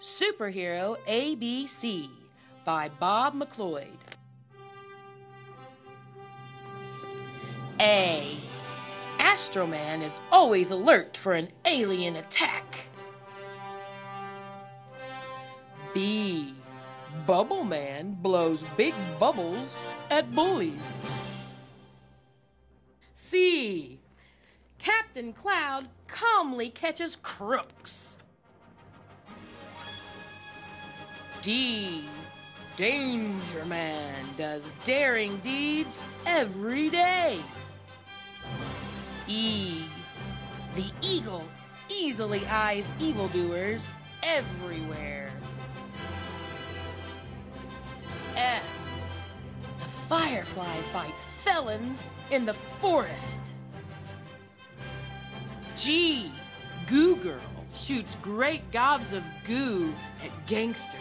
Superhero ABC by Bob McLeod. A. Astroman is always alert for an alien attack. B. Bubble Man blows big bubbles at bullies. C. Captain Cloud calmly catches crooks. D. Danger Man does daring deeds every day. E. The Eagle easily eyes evildoers everywhere. F. The Firefly fights felons in the forest. G. Goo Girl shoots great gobs of goo at gangsters.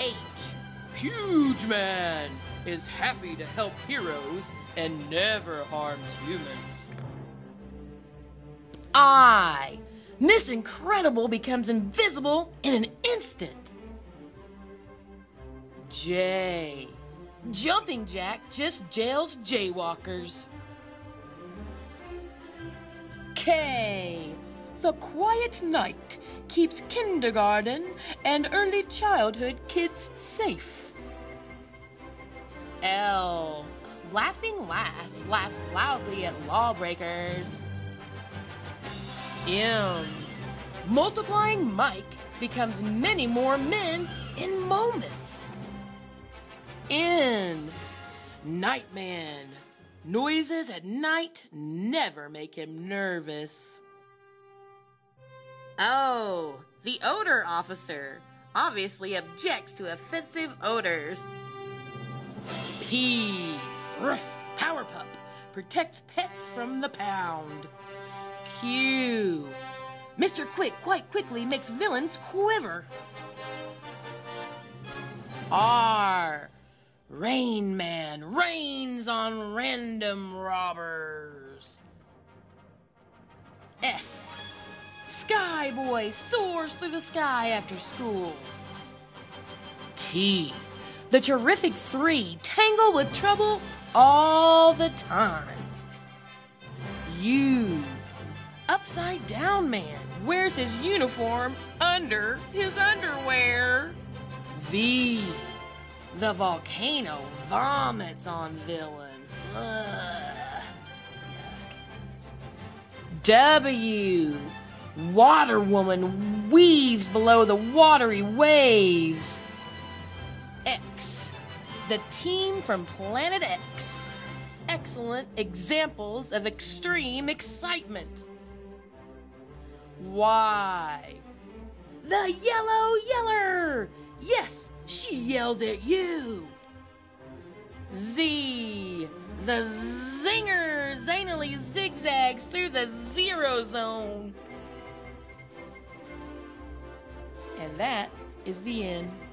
H. Huge Man is happy to help heroes and never harms humans. I. Miss Incredible becomes invisible in an instant. J. Jumping Jack just jails jaywalkers. K. The Quiet Knight keeps kindergarten and early childhood kids safe. L. Laughing Lass laughs loudly at lawbreakers. M. Multiplying Mike becomes many more men in moments. N. Nightman. Noises at night never make him nervous. Oh, the odor officer obviously objects to offensive odors. P. Ruff Power Pup protects pets from the pound. Q. Mr. Quick quite quickly makes villains quiver. R. Rain Man rains on random robbers. S. Sky Boy soars through the sky after school. T. The Terrific Three tangle with trouble all the time. U. Upside Down Man wears his uniform under his underwear. V. The volcano vomits on villains. Ugh. W. Water Woman weaves below the watery waves. X. The team from Planet X. Excellent examples of extreme excitement. Y. The Yellow Yeller. Yes, she yells at you. Z. The Zinger zanily zigzags through the zero zone. And that is the end.